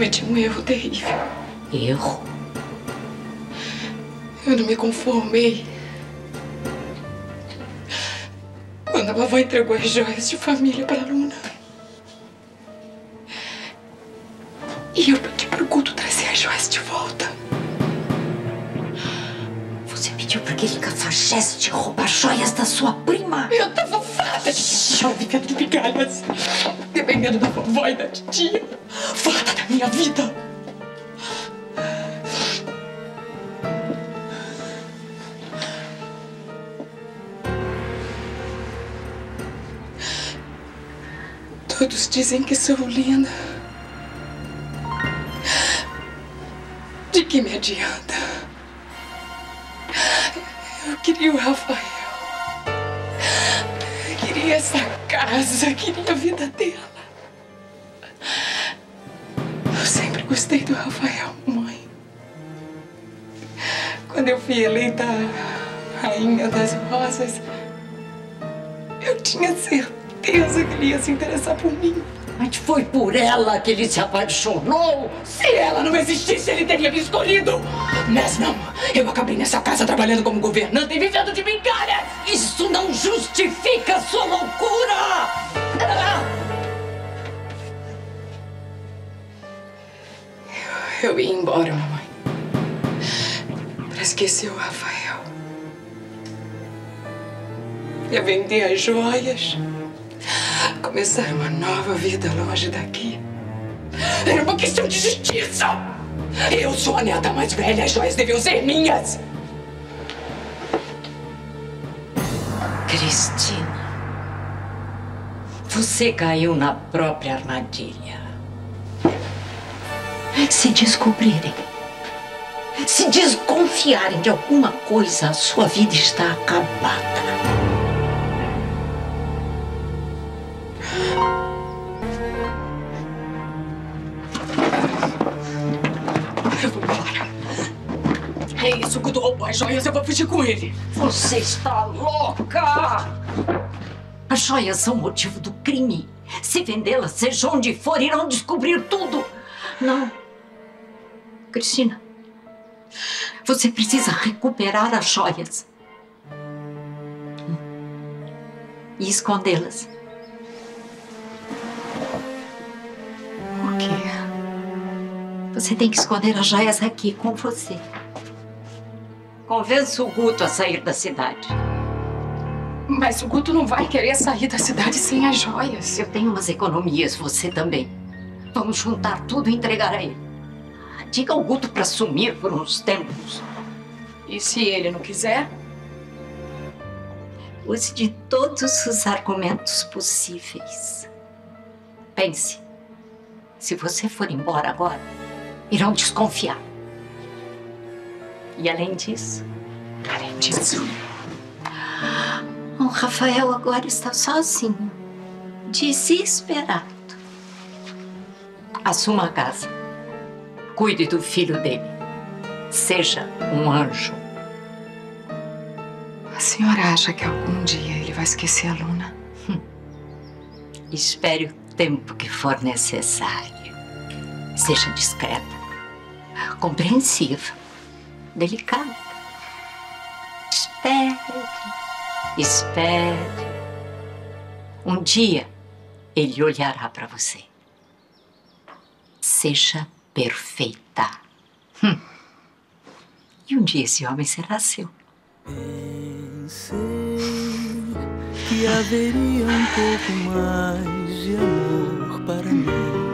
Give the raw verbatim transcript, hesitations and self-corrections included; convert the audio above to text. cometi um erro terrível. Erro? Eu não me conformei. Quando a vovó entregou as joias de família para Luna. E eu pedi para o Guto trazer as joias de volta. Você pediu para aquele cafajeste roubar joias da sua prima? Eu tava farta de chove de migalhas. Dependendo da vovó e da titia. Farta da minha vida. Todos dizem que sou linda. De que me adianta? Eu queria o Rafael. Eu queria essa casa, eu queria a vida dela. Eu sempre gostei do Rafael, mãe. Quando eu fui eleita Rainha das Rosas, eu tinha certeza. Deus, eu queria se interessar por mim. Mas foi por ela que ele se apaixonou? Se ela não existisse, ele teria me escolhido. Mas não, eu acabei nessa casa trabalhando como governanta e vivendo de migalhas. Isso não justifica a sua loucura! Eu, eu ia embora, mamãe. Pra esquecer o Rafael. Ia vender as joias. Começar uma nova vida longe daqui. Era uma questão de justiça! Eu sou a neta mais velha, as joias deviam ser minhas! Cristina, você caiu na própria armadilha. Se descobrirem, se desconfiarem de alguma coisa, a sua vida está acabada. É isso, o Guto roubou as joias, eu vou fugir com ele. Você está louca! As joias são motivo do crime. Se vendê-las, seja onde for, irão descobrir tudo. Não. Cristina, você precisa recuperar as joias. E escondê-las. Por quê? Você tem que esconder as joias aqui com você. Convença o Guto a sair da cidade. Mas o Guto não vai querer sair da cidade sem as joias. Eu tenho umas economias, você também. Vamos juntar tudo e entregar a ele. Diga ao Guto para sumir por uns tempos. E se ele não quiser? Use de todos os argumentos possíveis. Pense. Se você for embora agora, irão desconfiar. E além disso, além disso, o Rafael agora está sozinho, desesperado. Assuma a casa, cuide do filho dele, seja um anjo. A senhora acha que algum dia ele vai esquecer a Luna? Hum. Espere o tempo que for necessário. Seja discreta, compreensiva. Delicada. Espere, espere. Um dia ele olhará para você. Seja perfeita. Hum. E um dia esse homem será seu. Pensei que haveria um pouco mais de amor para mim.